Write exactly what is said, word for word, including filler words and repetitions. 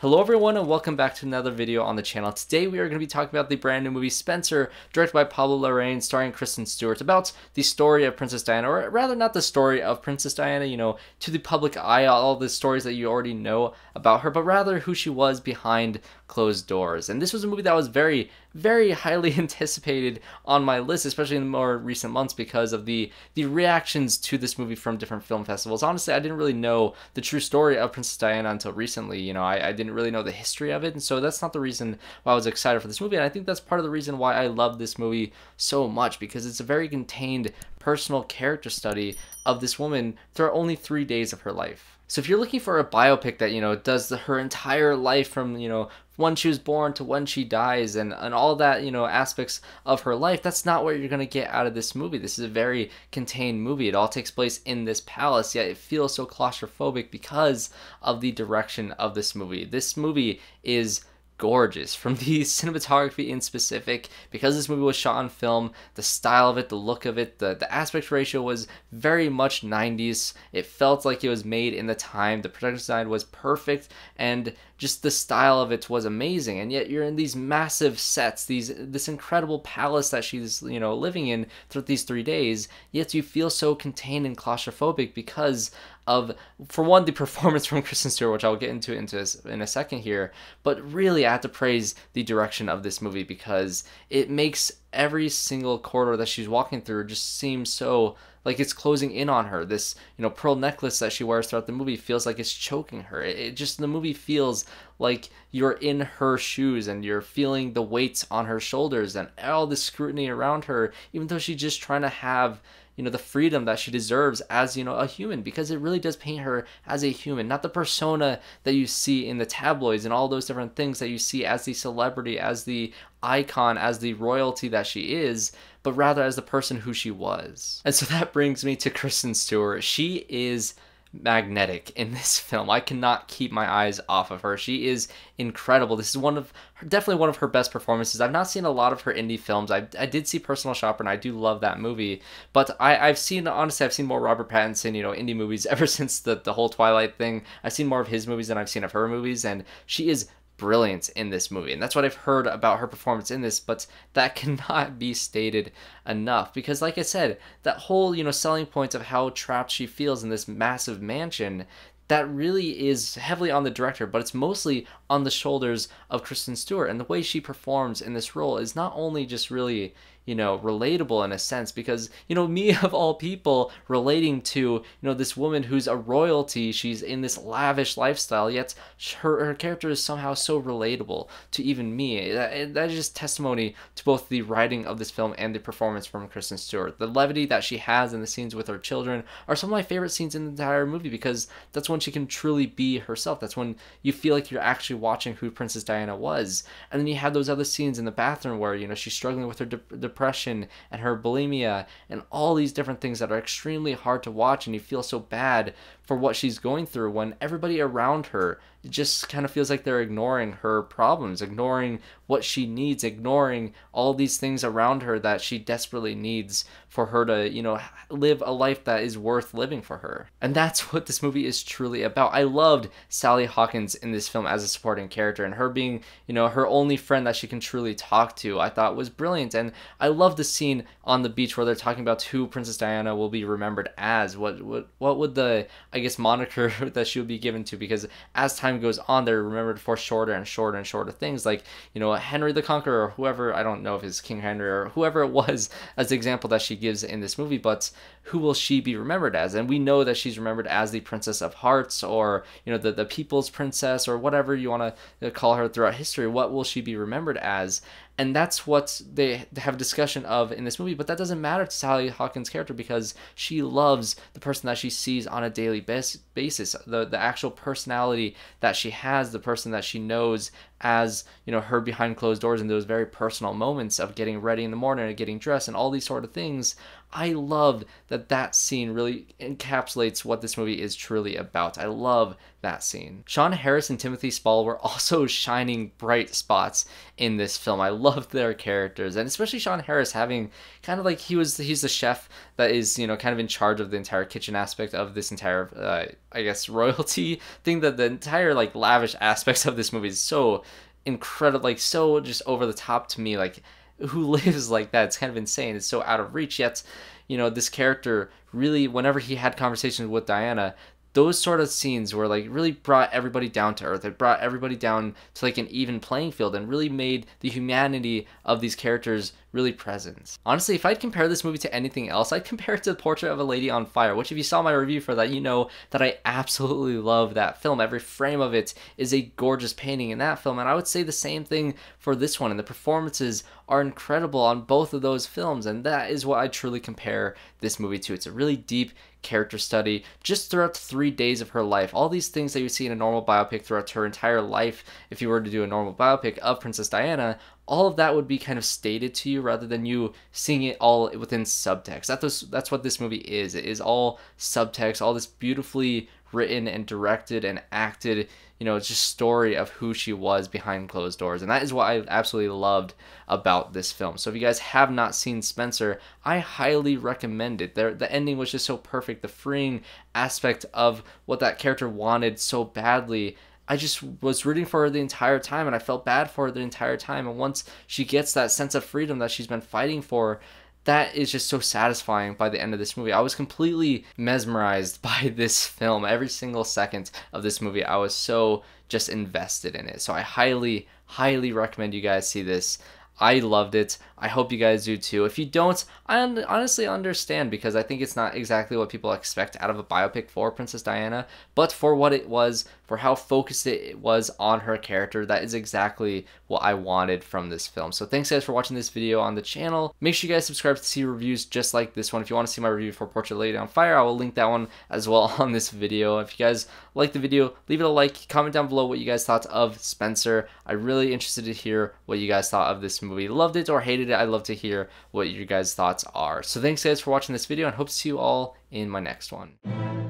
Hello everyone and welcome back to another video on the channel. Today we are going to be talking about the brand new movie Spencer, directed by Pablo Larraín, starring Kristen Stewart, about the story of Princess Diana, or rather not the story of Princess Diana, you know, to the public eye, all the stories that you already know about her, but rather who she was behind closed doors. And this was a movie that was very, very highly anticipated on my list, especially in the more recent months because of the, the reactions to this movie from different film festivals. Honestly, I didn't really know the true story of Princess Diana until recently, you know, I, I didn't really know the history of it, and so that's not the reason why I was excited for this movie, and I think that's part of the reason why I love this movie so much, because it's a very contained personal character study of this woman throughout only three days of her life. So if you're looking for a biopic that, you know, does the, her entire life from, you know, when she was born to when she dies and, and all that, you know, aspects of her life, that's not what you're going to get out of this movie. This is a very contained movie. It all takes place in this palace, yet it feels so claustrophobic because of the direction of this movie. This movie is gorgeous, from the cinematography in specific, because this movie was shot on film. The style of it, the look of it, the, the aspect ratio was very much nineties. It felt like it was made in the time. The production design was perfect, and just the style of it was amazing. And yet you're in these massive sets, these this incredible palace that she's, you know, living in throughout these three days, yet you feel so contained and claustrophobic because of, for one, the performance from Kristen Stewart, which I'll get into, into in a second here, but really I have to praise the direction of this movie because it makes every single corridor that she's walking through just seems so like it's closing in on her. This, you know, pearl necklace that she wears throughout the movie feels like it's choking her. It, it just, the movie feels like you're in her shoes and you're feeling the weights on her shoulders and all the scrutiny around her, even though she's just trying to have, you know, the freedom that she deserves as, you know, a human, because it really does paint her as a human, not the persona that you see in the tabloids and all those different things that you see as the celebrity, as the icon, as the royalty that she is, but rather as the person who she was. And so that brings me to Kristen Stewart. She is magnetic in this film. I cannot keep my eyes off of her. She is incredible. This is one of her, definitely one of her best performances. I've not seen a lot of her indie films. I, I did see Personal Shopper, and I do love that movie, but I, I've seen, honestly, I've seen more Robert Pattinson, you know, indie movies ever since the, the whole Twilight thing. I've seen more of his movies than I've seen of her movies, and she is brilliant in this movie, and that's what I've heard about her performance in this, but that cannot be stated enough, because like I said, that whole, you know, selling point of how trapped she feels in this massive mansion, that really is heavily on the director, but it's mostly on the shoulders of Kristen Stewart, and the way she performs in this role is not only just really, you know, relatable in a sense, because, you know, me of all people relating to, you know, this woman who's a royalty, she's in this lavish lifestyle, yet her, her character is somehow so relatable to even me. That, that is just testimony to both the writing of this film and the performance from Kristen Stewart. The levity that she has in the scenes with her children are some of my favorite scenes in the entire movie, because that's when she can truly be herself. That's when you feel like you're actually watching who Princess Diana was. And then you have those other scenes in the bathroom where, you know, she's struggling with her depression depression and her bulimia and all these different things that are extremely hard to watch, and you feel so bad for what she's going through when everybody around her just kind of feels like they're ignoring her problems, ignoring what she needs, ignoring all these things around her that she desperately needs for her to, you know, live a life that is worth living for her. And that's what this movie is truly about. I loved Sally Hawkins in this film as a supporting character, and her being, you know, her only friend that she can truly talk to, I thought was brilliant. And I love the scene on the beach where they're talking about who Princess Diana will be remembered as. What what what would the, I guess, moniker that she would be given to? Because as time goes on, they're remembered for shorter and shorter and shorter things, like, you know, Henry the Conqueror or whoever. I don't know if it's King Henry or whoever it was as the example that she gives in this movie, but who will she be remembered as? And we know that she's remembered as the Princess of Hearts, or, you know, the, the People's Princess, or whatever you want to call her throughout history. What will she be remembered as? And that's what they have discussion of in this movie, but that doesn't matter to Sally Hawkins' character, because she loves the person that she sees on a daily basis, the, the actual personality that she has, the person that she knows as, you know, her behind closed doors in those very personal moments of getting ready in the morning and getting dressed and all these sort of things. I loved that that scene really encapsulates what this movie is truly about. I love that scene. Sean Harris and Timothy Spall were also shining bright spots in this film. I loved their characters, and especially Sean Harris having kind of like he was he's the chef that is, you know, kind of in charge of the entire kitchen aspect of this entire uh, I guess royalty thing, that the entire like lavish aspects of this movie is so incredible, like so just over the top to me. Like, who lives like that? It's kind of insane. It's so out of reach, yet, you know, this character really, whenever he had conversations with Diana, those sort of scenes were like really brought everybody down to earth. It brought everybody down to like an even playing field and really made the humanity of these characters really present. Honestly, if I'd compare this movie to anything else, I'd compare it to The Portrait of a Lady on Fire, which if you saw my review for that, you know that I absolutely love that film. Every frame of it is a gorgeous painting in that film, and I would say the same thing for this one, and the performances are incredible on both of those films, and that is what I truly compare this movie to. It's a really deep character study just throughout three days of her life. All these things that you see in a normal biopic throughout her entire life, if you were to do a normal biopic of Princess Diana, all of that would be kind of stated to you rather than you seeing it all within subtext. That was, that's what this movie is. It is all subtext, all this beautifully written and directed and acted, you know, it's just story of who she was behind closed doors. And that is what I absolutely loved about this film. So if you guys have not seen Spencer, I highly recommend it. There, the ending was just so perfect. The freeing aspect of what that character wanted so badly, I just was rooting for her the entire time, and I felt bad for her the entire time. And once she gets that sense of freedom that she's been fighting for, that is just so satisfying by the end of this movie. I was completely mesmerized by this film. Every single second of this movie, I was so just invested in it. So I highly, highly recommend you guys see this. I loved it. I hope you guys do too. If you don't, I un honestly understand, because I think it's not exactly what people expect out of a biopic for Princess Diana, but for what it was, for how focused it was on her character, that is exactly what I wanted from this film. So thanks guys for watching this video on the channel. Make sure you guys subscribe to see reviews just like this one. If you want to see my review for Portrait of a Lady on Fire, I will link that one as well on this video. If you guys like the video, leave it a like, comment down below what you guys thought of Spencer. I'm really interested to hear what you guys thought of this movie. Loved it or hated it? I'd love to hear what your guys' thoughts are. So thanks guys for watching this video, and hope to see you all in my next one.